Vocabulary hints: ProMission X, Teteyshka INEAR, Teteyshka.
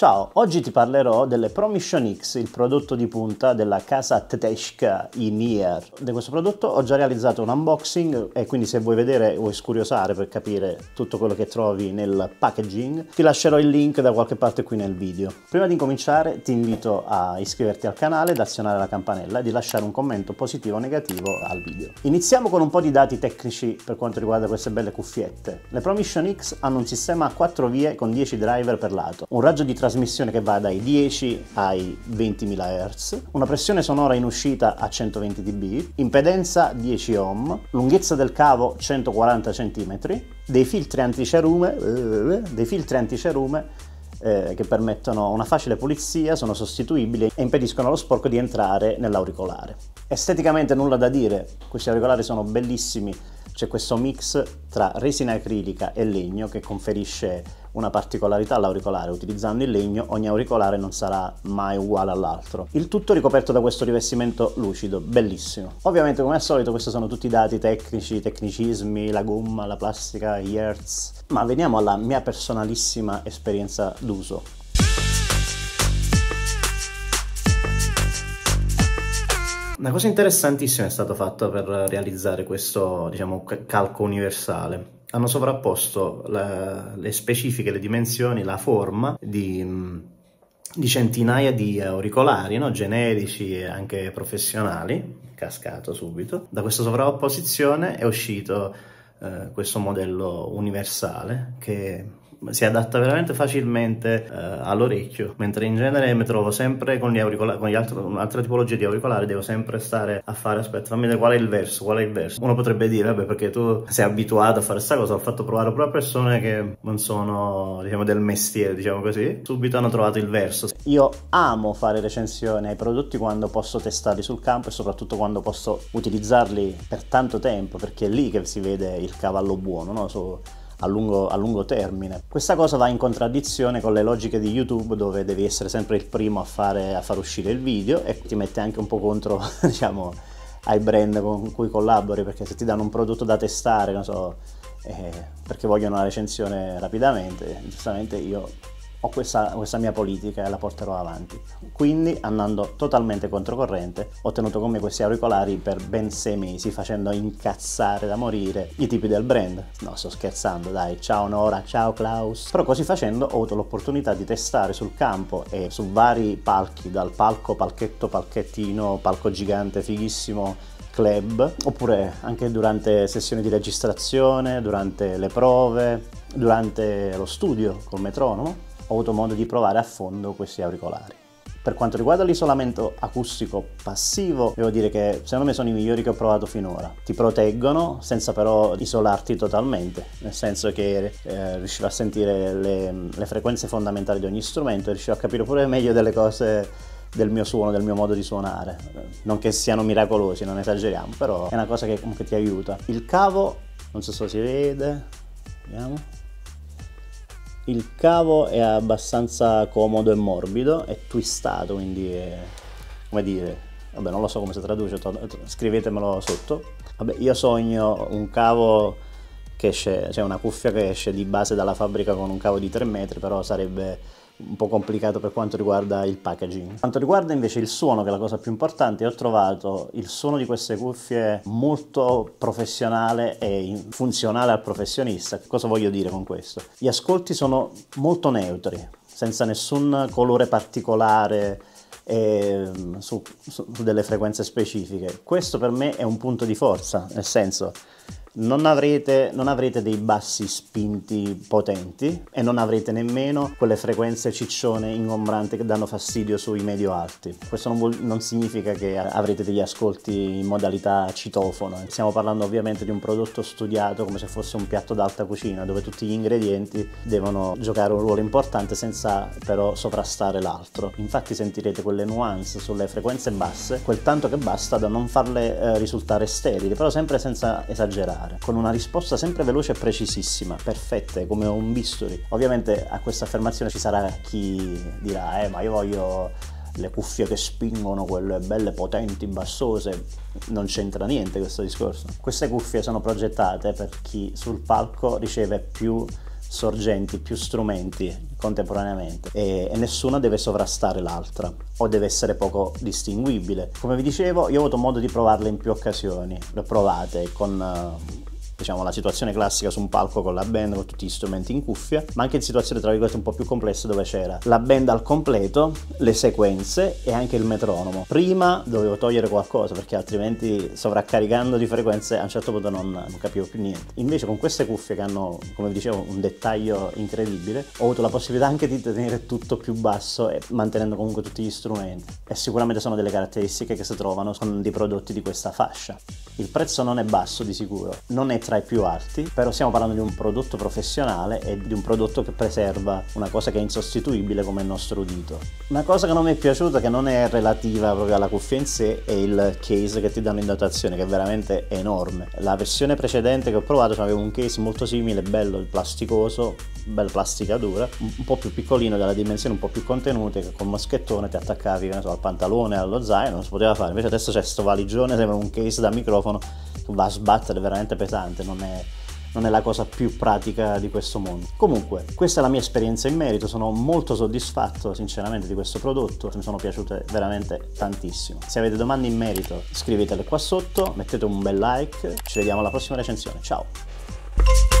Ciao, oggi ti parlerò delle ProMission X, il prodotto di punta della casa Teteyshka INEAR. Di questo prodotto ho già realizzato un unboxing e quindi se vuoi vedere o scuriosare per capire tutto quello che trovi nel packaging, ti lascerò il link da qualche parte qui nel video. Prima di incominciare ti invito a iscriverti al canale, ad azionare la campanella e di lasciare un commento positivo o negativo al video. Iniziamo con un po' di dati tecnici per quanto riguarda queste belle cuffiette. Le ProMission X hanno un sistema a 4 vie con 10 driver per lato, un raggio di trasmissione che va dai 10 ai 20.000 Hz, una pressione sonora in uscita a 120 dB, impedenza 10 ohm, lunghezza del cavo 140 cm, dei filtri anticerume che permettono una facile pulizia, sono sostituibili e impediscono allo sporco di entrare nell'auricolare. Esteticamente nulla da dire, questi auricolari sono bellissimi. C'è questo mix tra resina acrilica e legno che conferisce una particolarità all'auricolare. Utilizzando il legno ogni auricolare non sarà mai uguale all'altro. Il tutto ricoperto da questo rivestimento lucido, bellissimo. Ovviamente come al solito questi sono tutti i dati tecnici, tecnicismi, la gomma, la plastica, gli hertz. Ma veniamo alla mia personalissima esperienza d'uso. Una cosa interessantissima è stata fatta per realizzare questo, diciamo, calco universale. Hanno sovrapposto le specifiche, le dimensioni, la forma di centinaia di auricolari, no? Generici e anche professionali. Cascato subito. Da questa sovrapposizione è uscito questo modello universale che si adatta veramente facilmente all'orecchio, mentre in genere mi trovo sempre con un'altra tipologia di auricolari, devo sempre stare a fare, aspetta, fammi vedere qual è il verso, qual è il verso. Uno potrebbe dire, vabbè, perché tu sei abituato a fare questa cosa, ho fatto provare proprio a persone che non sono, diciamo, del mestiere, diciamo così, subito hanno trovato il verso. Io amo fare recensioni ai prodotti quando posso testarli sul campo e soprattutto quando posso utilizzarli per tanto tempo, perché è lì che si vede il cavallo buono, no? A lungo termine. Questa cosa va in contraddizione con le logiche di YouTube, dove devi essere sempre il primo a far uscire il video, e ti mette anche un po' contro, diciamo, ai brand con cui collabori, perché se ti danno un prodotto da testare, non so, perché vogliono una recensione rapidamente, giustamente io ho questa mia politica e la porterò avanti. Quindi, andando totalmente controcorrente, ho tenuto con me questi auricolari per ben 6 mesi, facendo incazzare da morire i tipi del brand. No, sto scherzando, dai. Ciao Nora, ciao Klaus. Però così facendo ho avuto l'opportunità di testare sul campo e su vari palchi, dal palco, palchetto, palchettino, palco gigante fighissimo, club, oppure anche durante sessioni di registrazione, durante le prove, durante lo studio col metronomo. Ho avuto modo di provare a fondo questi auricolari. Per quanto riguarda l'isolamento acustico passivo, devo dire che secondo me sono i migliori che ho provato finora. Ti proteggono senza però isolarti totalmente, nel senso che riuscivo a sentire le frequenze fondamentali di ogni strumento e riuscivo a capire pure meglio delle cose del mio suono, del mio modo di suonare. Non che siano miracolosi, non esageriamo, però è una cosa che comunque ti aiuta. Il cavo, non so se si vede, vediamo. Il cavo è abbastanza comodo e morbido, è twistato, quindi è, come dire, vabbè, non lo so come si traduce, scrivetemelo sotto. Vabbè, io sogno un cavo che esce, cioè una cuffia che esce di base dalla fabbrica con un cavo di 3 metri, però sarebbe un po' complicato per quanto riguarda il packaging. Per quanto riguarda invece il suono, che è la cosa più importante, ho trovato il suono di queste cuffie molto professionale e funzionale al professionista. Cosa voglio dire con questo? Gli ascolti sono molto neutri, senza nessun colore particolare su delle frequenze specifiche. Questo per me è un punto di forza, nel senso non avrete dei bassi spinti potenti e non avrete nemmeno quelle frequenze ciccione ingombranti che danno fastidio sui medio alti. Questo non significa che avrete degli ascolti in modalità citofono. Stiamo parlando ovviamente di un prodotto studiato come se fosse un piatto d'alta cucina, dove tutti gli ingredienti devono giocare un ruolo importante senza però sovrastare l'altro. Infatti sentirete quelle nuance sulle frequenze basse, quel tanto che basta da non farle risultare sterili, però sempre senza esagerare, con una risposta sempre veloce e precisissima, perfette come un bisturi. Ovviamente a questa affermazione ci sarà chi dirà ma io voglio le cuffie che spingono, quelle belle potenti, bassose. Non c'entra niente questo discorso. Queste cuffie sono progettate per chi sul palco riceve più sorgenti, più strumenti contemporaneamente e nessuna deve sovrastare l'altra o deve essere poco distinguibile. Come vi dicevo, io ho avuto modo di provarle in più occasioni, le ho provate con diciamo la situazione classica su un palco con la band, con tutti gli strumenti in cuffia, ma anche in situazioni tra virgolette un po' più complesse dove c'era la band al completo, le sequenze e anche il metronomo. Prima dovevo togliere qualcosa perché altrimenti sovraccaricando di frequenze a un certo punto non capivo più niente. Invece con queste cuffie che hanno, come vi dicevo, un dettaglio incredibile, ho avuto la possibilità anche di tenere tutto più basso e mantenendo comunque tutti gli strumenti, e sicuramente sono delle caratteristiche che si trovano con dei prodotti di questa fascia. Il prezzo non è basso di sicuro, non è tra i più alti, però stiamo parlando di un prodotto professionale e di un prodotto che preserva una cosa che è insostituibile come il nostro udito. Una cosa che non mi è piaciuta, che non è relativa proprio alla cuffia in sé, è il case che ti danno in dotazione, che è veramente enorme. La versione precedente che ho provato, cioè, aveva un case molto simile, bello plasticoso, bella plastica dura, un po' più piccolino, della dimensione un po' più contenuta, che col moschettone ti attaccavi, che ne so, al pantalone, allo zaino, non si poteva fare. Invece adesso c'è sto valigione, sembra un case da microfono, va a sbattere, veramente pesante, non è la cosa più pratica di questo mondo. Comunque questa è la mia esperienza in merito, sono molto soddisfatto sinceramente di questo prodotto, mi sono piaciute veramente tantissimo. Se avete domande in merito scrivetele qua sotto, mettete un bel like, ci vediamo alla prossima recensione, ciao!